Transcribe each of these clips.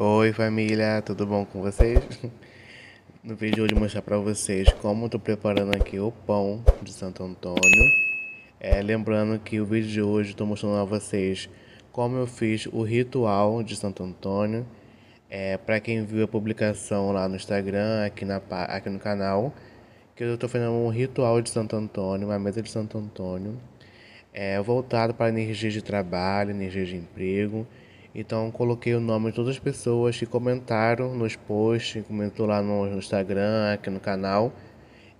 Oi família, tudo bom com vocês? No vídeo de hoje eu vou mostrar para vocês como estou preparando aqui o pão de Santo Antônio. Lembrando que o vídeo de hoje estou mostrando a vocês como eu fiz o ritual de Santo Antônio. Para quem viu a publicação lá no Instagram, aqui no canal, que eu estou fazendo um ritual de Santo Antônio, uma mesa de Santo Antônio, voltado para energia de trabalho, energia de emprego. Então coloquei o nome de todas as pessoas que comentaram nos posts, comentou lá no Instagram, aqui no canal.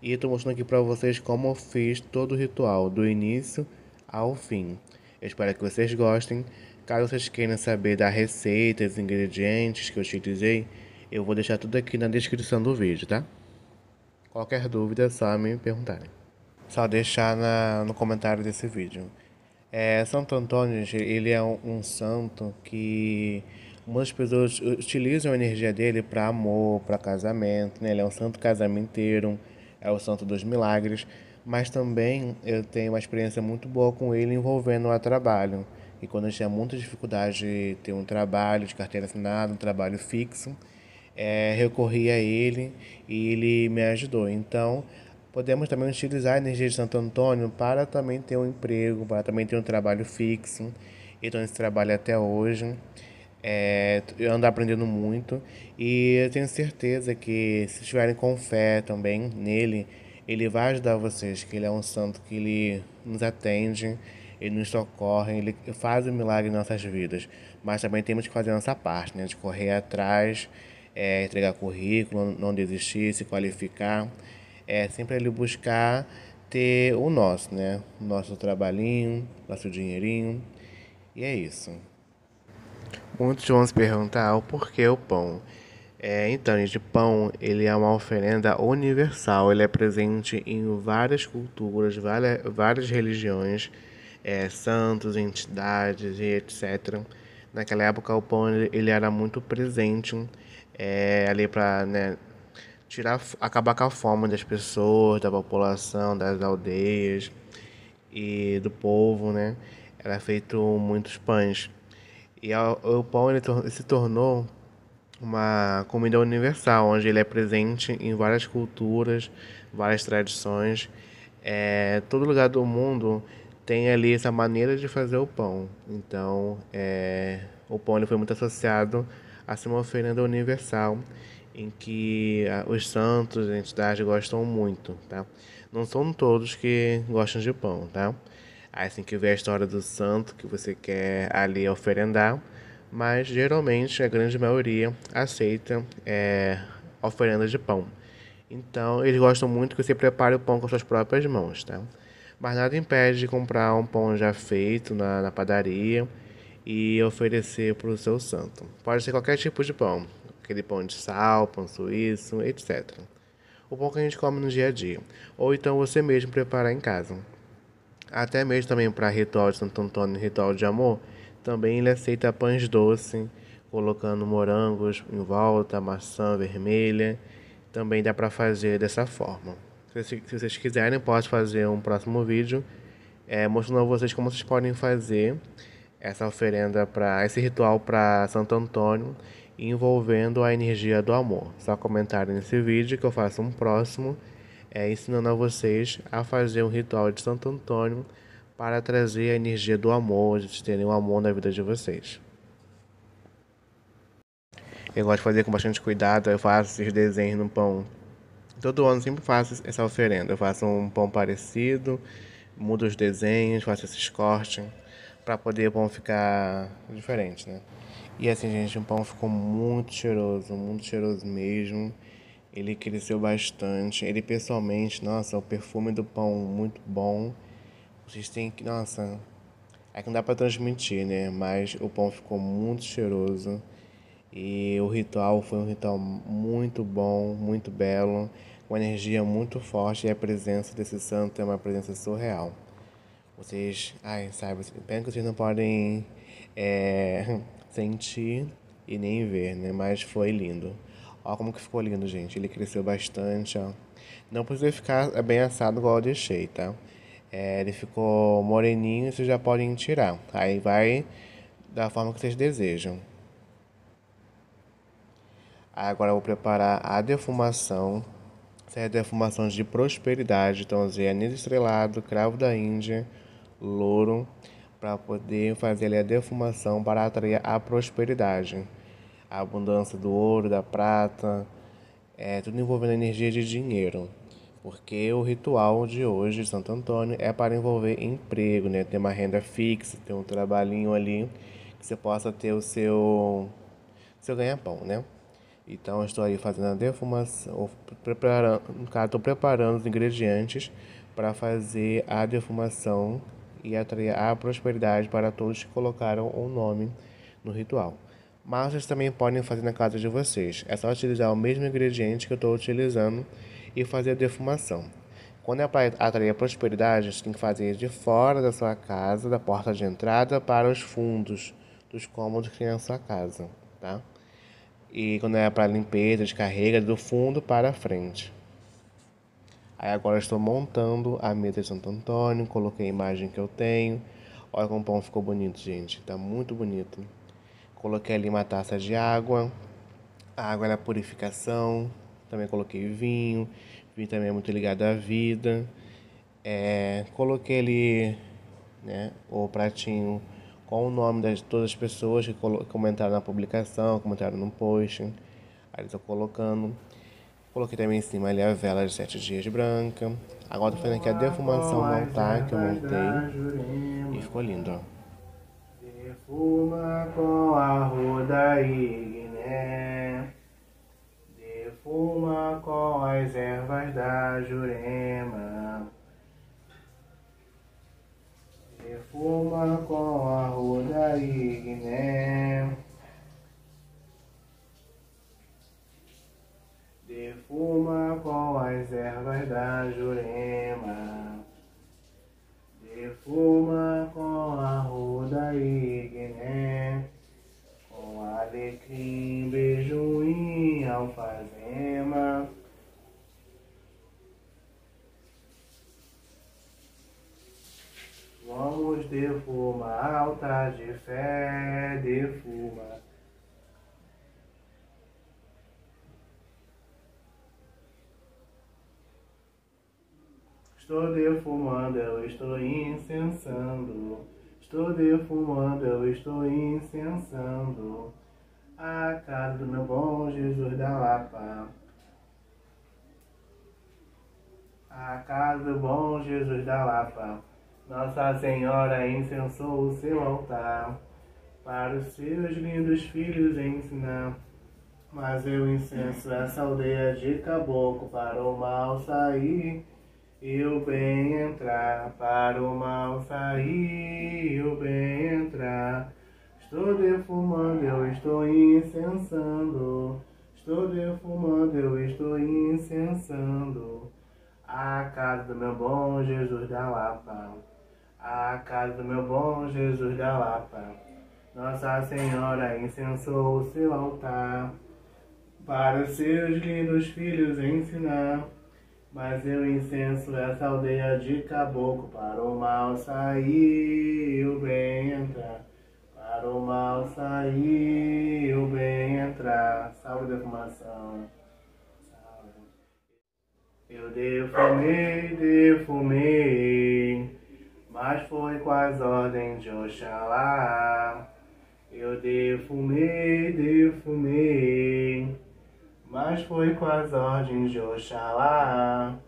E estou mostrando aqui para vocês como eu fiz todo o ritual, do início ao fim. Eu espero que vocês gostem. Caso vocês queiram saber da receita, os ingredientes que eu utilizei, eu vou deixar tudo aqui na descrição do vídeo, tá? Qualquer dúvida é só me perguntarem. Só deixar no comentário desse vídeo. Santo Antônio, gente, ele é um santo que muitas pessoas utilizam a energia dele para amor, para casamento, né? Ele é um santo casamenteiro, é o santo dos milagres, mas também eu tenho uma experiência muito boa com ele envolvendo o trabalho. E quando eu tinha muita dificuldade de ter um trabalho de carteira assinada, um trabalho fixo, recorri a ele e ele me ajudou. Então, podemos também utilizar a energia de Santo Antônio para também ter um emprego, para também ter um trabalho fixo. Então, esse trabalho até hoje, eu ando aprendendo muito. E eu tenho certeza que se estiverem com fé também nele, ele vai ajudar vocês, que ele é um santo que ele nos atende, ele nos socorre, ele faz o milagre em nossas vidas. Mas também temos que fazer a nossa parte, né? De correr atrás, entregar currículo, não desistir, se qualificar. Sempre ele buscar ter o nosso, né? Nosso trabalhinho, nosso dinheirinho. E é isso. Muitos vão se perguntar o porquê o pão. Então, gente, pão, ele é uma oferenda universal. Ele é presente em várias culturas, várias religiões, santos, entidades e etc. Naquela época, o pão ele era muito presente ali para, né, acabar com a fome das pessoas, da população, das aldeias e do povo, né? Era feito muitos pães. E o pão ele se tornou uma comida universal, onde ele é presente em várias culturas, várias tradições. Todo lugar do mundo tem ali essa maneira de fazer o pão. Então, o pão ele foi muito associado a ser uma oferenda universal, em que os santos, as entidades gostam muito, tá? Não são todos que gostam de pão, tá? Assim que vê a história do santo que você quer ali oferendar, mas geralmente a grande maioria aceita oferenda de pão. Então eles gostam muito que você prepare o pão com suas próprias mãos, tá? Mas nada impede de comprar um pão já feito na padaria e oferecer para o seu santo. Pode ser qualquer tipo de pão. Aquele pão de sal, pão suíço, etc. O pão que a gente come no dia a dia. Ou então você mesmo preparar em casa. Até mesmo também para ritual de Santo Antônio, ritual de amor, também ele aceita pães doces, colocando morangos em volta, maçã vermelha. Também dá para fazer dessa forma. Se vocês quiserem, posso fazer um próximo vídeo mostrando a vocês como vocês podem fazer essa oferenda, esse ritual para Santo Antônio, envolvendo a energia do amor. Só comentarem nesse vídeo que eu faço um próximo ensinando a vocês a fazer um ritual de Santo Antônio para trazer a energia do amor, de terem o amor na vida de vocês. Eu gosto de fazer com bastante cuidado, eu faço esses desenhos no pão. Todo ano sempre faço essa oferenda, eu faço um pão parecido, mudo os desenhos, faço esses cortes, para poder o pão ficar diferente, né? E assim, gente, o pão ficou muito cheiroso mesmo. Ele cresceu bastante. Ele pessoalmente, nossa, o perfume do pão muito bom. Vocês têm que, nossa, é que não dá para transmitir, né? Mas o pão ficou muito cheiroso. E o ritual foi um ritual muito bom, muito belo, com energia muito forte. E a presença desse santo é uma presença surreal. Vocês, ai, sabe, bem que vocês não podem sentir e nem ver, né? Mas foi lindo. Ó como que ficou lindo, gente. Ele cresceu bastante, ó. Não precisa ficar bem assado igual eu deixei, tá? Ele ficou moreninho, vocês já podem tirar. Aí vai da forma que vocês desejam. Agora eu vou preparar a defumação. Essa é a defumação de prosperidade. Então, usei anis estrelado, cravo da Índia, louro, para poder fazer ali a defumação para atrair a prosperidade. A abundância do ouro, da prata, tudo envolvendo a energia de dinheiro. Porque o ritual de hoje de Santo Antônio é para envolver emprego, né? Ter uma renda fixa, ter um trabalhinho ali, que você possa ter o seu ganha-pão, né? Então, eu estou aí fazendo a defumação, estou preparando os ingredientes para fazer a defumação e atrair a prosperidade para todos que colocaram o nome no ritual. Mas vocês também podem fazer na casa de vocês. É só utilizar o mesmo ingrediente que eu estou utilizando e fazer a defumação. Quando é para atrair a prosperidade, a gente tem que fazer de fora da sua casa, da porta de entrada para os fundos dos cômodos que tem na sua casa, tá? E quando é para limpeza, descarrega do fundo para a frente. Aí agora eu estou montando a mesa de Santo Antônio, coloquei a imagem que eu tenho. Olha como o pão ficou bonito, gente. Tá muito bonito. Coloquei ali uma taça de água. A água é a purificação. Também coloquei vinho. Vinho também é muito ligado à vida. Coloquei ali, né, o pratinho com o nome de todas as pessoas que comentaram na publicação, comentaram no post. Aí estou colocando. Coloquei também em cima ali a vela de 7 dias branca. Agora estou fazendo aqui a defumação do altar que eu montei. E ficou lindo, ó. Defuma com a roda Igné, defuma com as ervas da Jurema, defuma com a roda Igné, defuma com as ervas da Jurema, defuma com a roda Igné, com alecrim, bejuim, alfazema. Vamos defumar altar de fé, defuma. Estou defumando, eu estou incensando. Estou defumando, eu estou incensando a casa do meu bom Jesus da Lapa, a casa do bom Jesus da Lapa. Nossa Senhora incensou o seu altar para os seus lindos filhos ensinar. Mas eu incenso essa aldeia de caboclo para o mal sair e o bem entrar, para o mal sair e o bem entrar. Estou defumando, eu estou incensando. Estou defumando, eu estou incensando a casa do meu bom Jesus da Lapa, a casa do meu bom Jesus da Lapa. Nossa Senhora incensou o seu altar para os seus lindos filhos ensinar. Mas eu incenso essa aldeia de caboclo para o mal sair e o bem entrar, para o mal sair e o bem entrar. Salve defumação. Salve. Eu defumei, defumei, mas foi com as ordens de Oxalá. Eu defumei, defumei, mas foi com as ordens de Oxalá.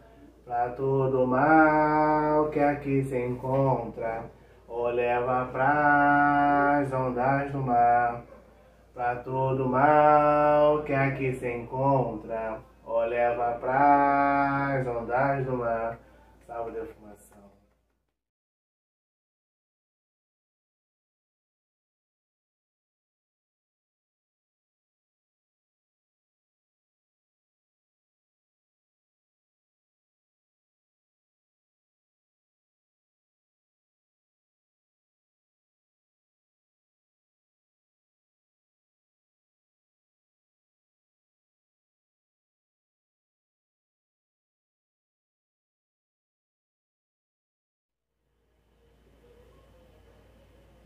Pra todo mal que aqui se encontra, ou leva pras ondas do mar. Pra todo mal que aqui se encontra, ou leva pras ondas do mar. Salve defumação.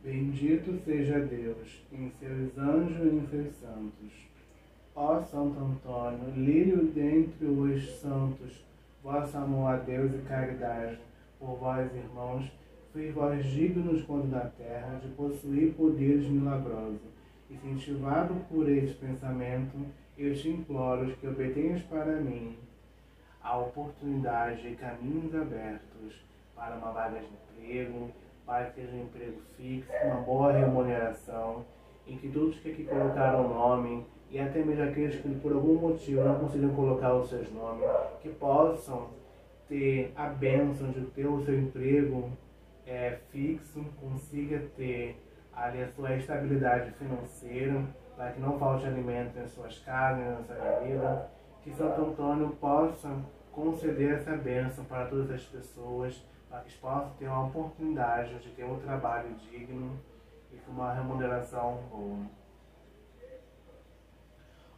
Bendito seja Deus, em seus anjos e em seus santos, Ó Santo Antônio, lírio dentre os santos, vosso amor a Deus e caridade, por vós, irmãos, fui-vós dignos quando da terra de possuir poderes milagrosos. Incentivado por este pensamento, eu te imploro que obtenhas para mim a oportunidade e caminhos abertos para uma vaga de emprego, para que seja um emprego fixo, uma boa remuneração, em que todos que aqui colocaram o nome, e até mesmo aqueles que por algum motivo não conseguiram colocar os seus nomes, que possam ter a bênção de ter o seu emprego fixo, consiga ter ali a sua estabilidade financeira, para que não falte alimento em suas casas, na sua família, que Santo Antônio possa conceder essa bênção para todas as pessoas, para que possam ter uma oportunidade de ter um trabalho digno e com uma remuneração boa.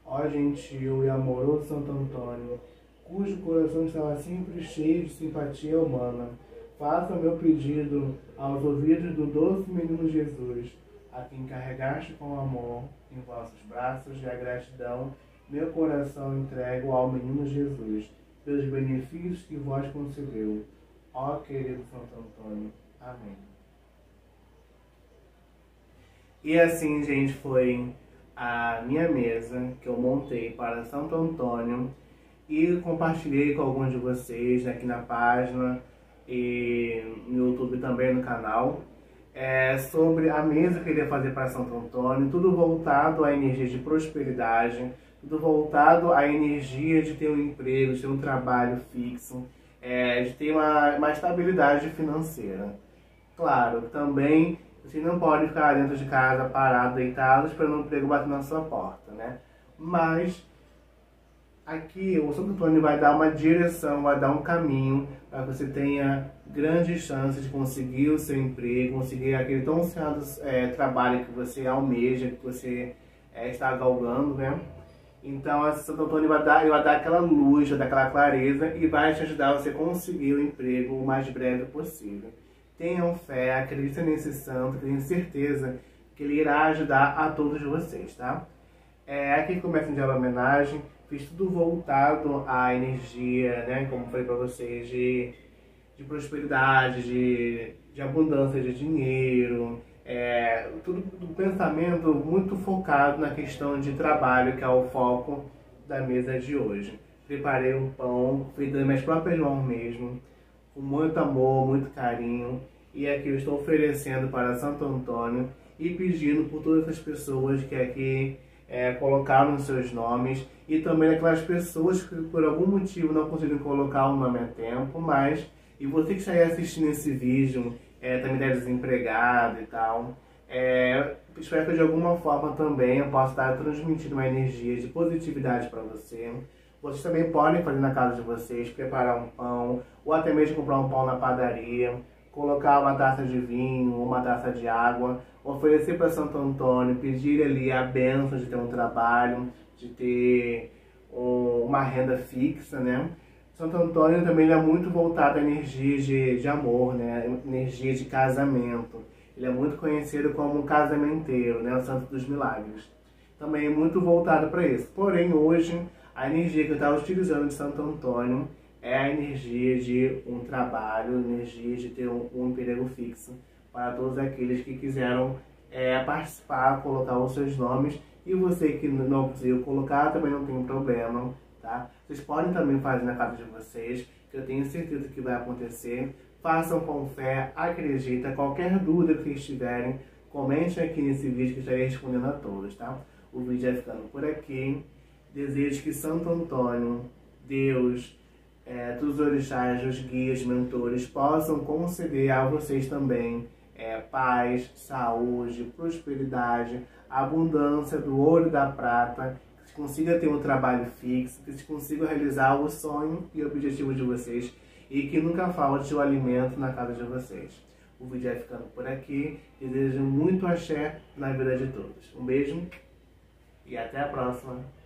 Ó gentil e amoroso Santo Antônio, cujo coração estava sempre cheio de simpatia humana, faça o meu pedido aos ouvidos do doce menino Jesus, a quem carregaste com amor em vossos braços e a gratidão, meu coração entrego ao menino Jesus, pelos benefícios que vós concedeu. Ó querido Santo Antônio. Amém. E assim, gente, foi a minha mesa que eu montei para Santo Antônio e compartilhei com alguns de vocês aqui na página e no YouTube também, no canal, sobre a mesa que eu queria fazer para Santo Antônio, tudo voltado à energia de prosperidade, tudo voltado à energia de ter um emprego, de ter um trabalho fixo, de ter uma estabilidade financeira. Claro, também vocês não podem ficar dentro de casa, parados, deitados, esperando um emprego bater na sua porta, né? Mas aqui o Santo Antônio vai dar uma direção, vai dar um caminho para que você tenha grandes chances de conseguir o seu emprego, conseguir aquele tão ansiado trabalho que você almeja, que você está galgando, né? Então, esse Santo Antônio vai dar aquela luz, vai dar aquela clareza e vai te ajudar a você conseguir o emprego o mais breve possível. Tenham fé, acreditem nesse santo, tenham certeza que ele irá ajudar a todos vocês, tá? Aqui começa um dia de homenagem, fiz tudo voltado à energia, né? Como falei pra vocês, de prosperidade, de abundância de dinheiro, tudo do pensamento muito focado na questão de trabalho, que é o foco da mesa de hoje. Preparei um pão, fiz das minhas próprias mãos mesmo, com muito amor, muito carinho, e aqui eu estou oferecendo para Santo Antônio e pedindo por todas as pessoas que aqui colocaram seus nomes e também aquelas pessoas que por algum motivo não conseguiram colocar o nome a tempo, mas, e você que está aí assistindo esse vídeo, também está desempregado e tal, espero que de alguma forma também eu possa estar transmitindo uma energia de positividade para você. Vocês também podem fazer na casa de vocês, preparar um pão, ou até mesmo comprar um pão na padaria, colocar uma taça de vinho, uma taça de água, oferecer para Santo Antônio, pedir ali a bênção de ter um trabalho, de ter uma renda fixa, né? Santo Antônio também é muito voltado à energia de amor, né? Energia de casamento. Ele é muito conhecido como um casamenteiro, né? O santo dos milagres. Também é muito voltado para isso. Porém, hoje, a energia que eu estava utilizando de Santo Antônio é a energia de um trabalho, energia de ter um emprego fixo para todos aqueles que quiseram participar, colocar os seus nomes. E você que não conseguiu colocar, também não tem problema, tá? Vocês podem também fazer na casa de vocês, que eu tenho certeza que vai acontecer. Façam com fé, acredita. Qualquer dúvida que vocês tiverem, comente aqui nesse vídeo que eu estarei respondendo a todos, tá? O vídeo vai ficando por aqui. Desejo que Santo Antônio, Deus, dos orixás, dos guias, mentores, possam conceder a vocês também paz, saúde, prosperidade, abundância do ouro e da prata, que se consiga ter um trabalho fixo, que se consiga realizar o sonho e o objetivo de vocês e que nunca falte o alimento na casa de vocês. O vídeo vai ficando por aqui. Desejo muito axé na vida de todos. Um beijo e até a próxima.